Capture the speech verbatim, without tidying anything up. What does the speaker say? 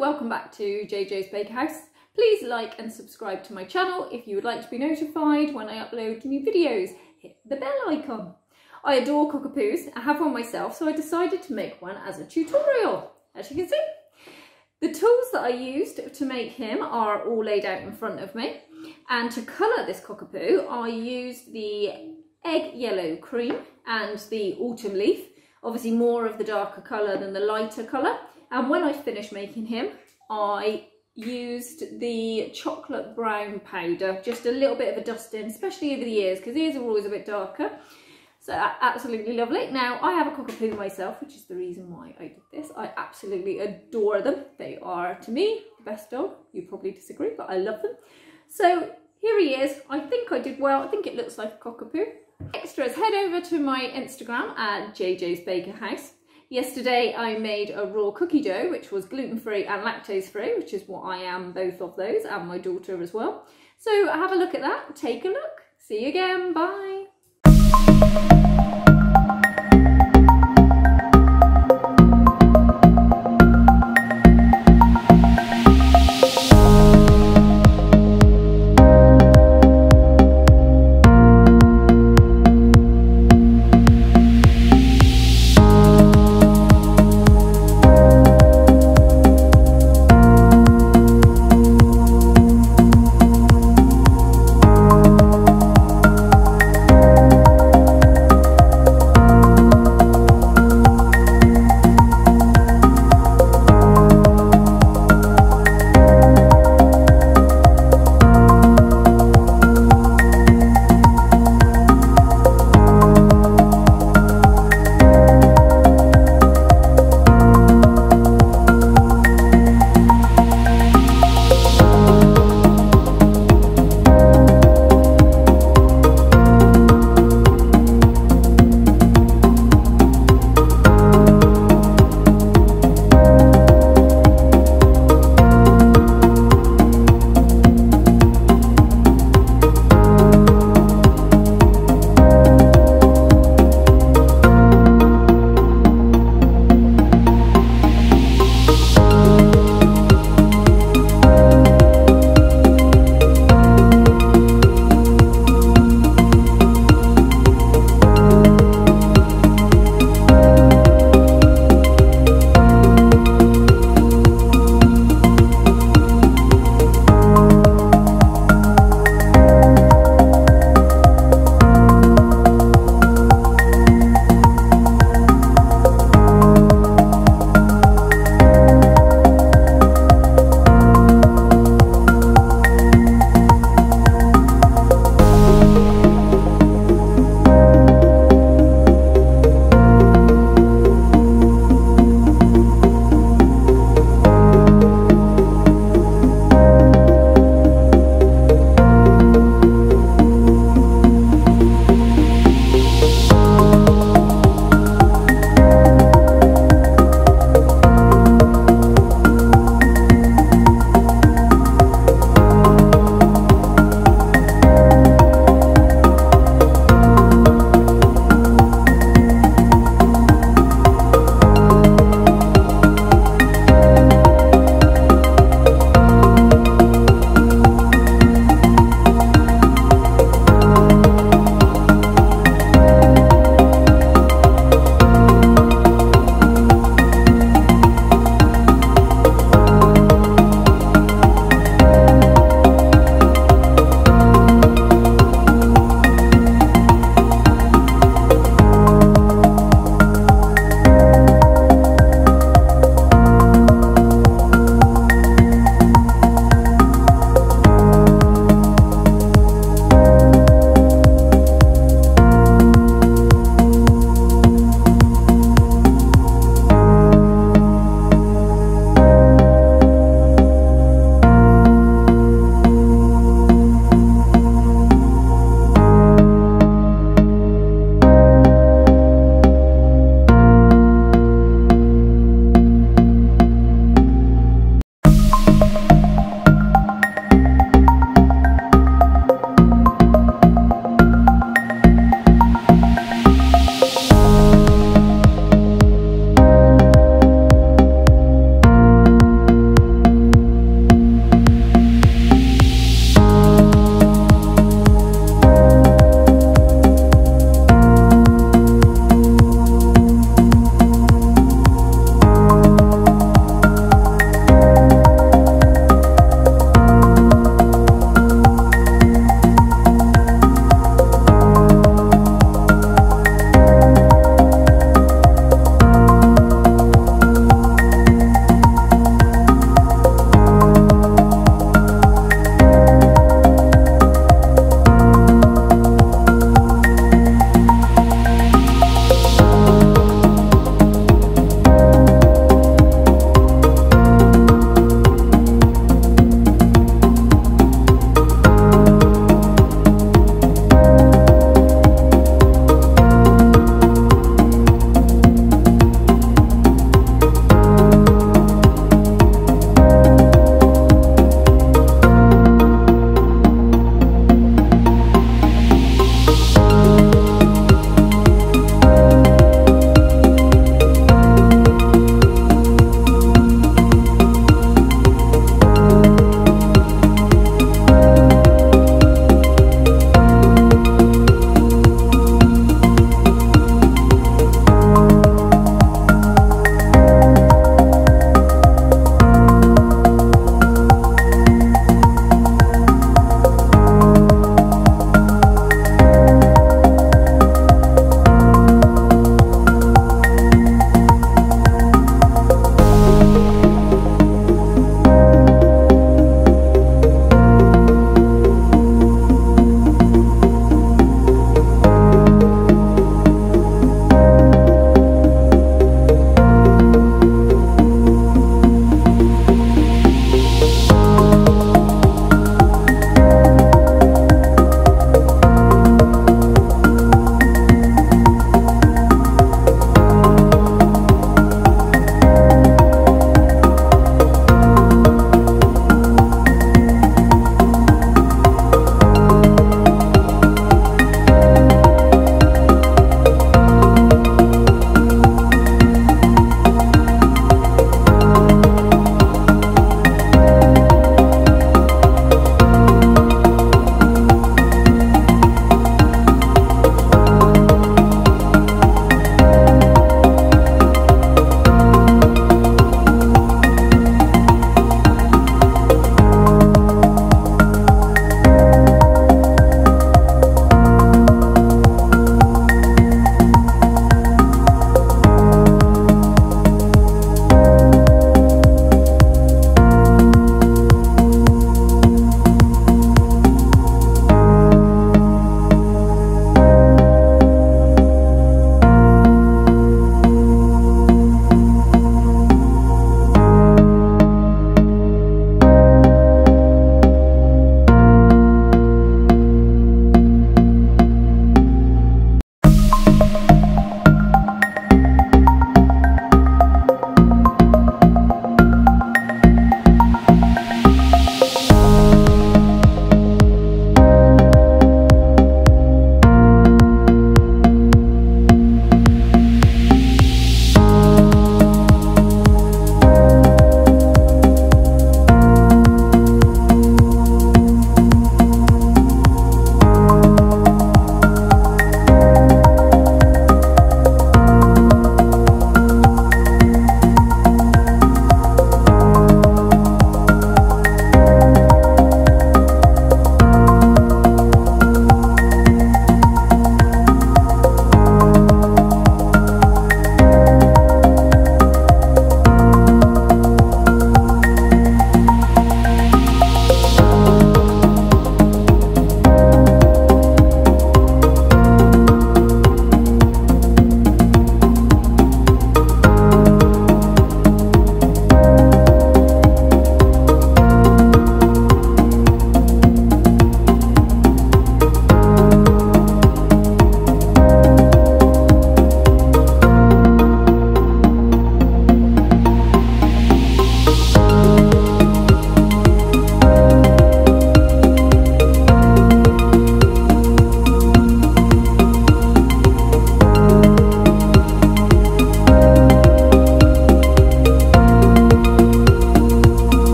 welcome back to J J's Bakehouse. Please like and subscribe to my channel if you would like to be notified when I upload new videos. Hit the bell icon. I adore cockapoos. I have one myself, so I decided to make one as a tutorial, as you can see. The tools that I used to make him are all laid out in front of me, and to colour this cockapoo I used the egg yellow cream and the autumn leaf, obviously more of the darker colour than the lighter colour. And when I finished making him, I used the chocolate brown powder, just a little bit of a dusting, especially over the ears, because the ears are always a bit darker. So absolutely lovely. Now, I have a cockapoo myself, which is the reason why I did this. I absolutely adore them. They are, to me, the best dog. You probably disagree, but I love them. So here he is. I think I did well. I think it looks like a cockapoo. Extras, head over to my Instagram at J J's Bakehouse. Yesterday I made a raw cookie dough, which was gluten-free and lactose-free, which is what I am, both of those, and my daughter as well. So have a look at that. Take a look. See you again. Bye.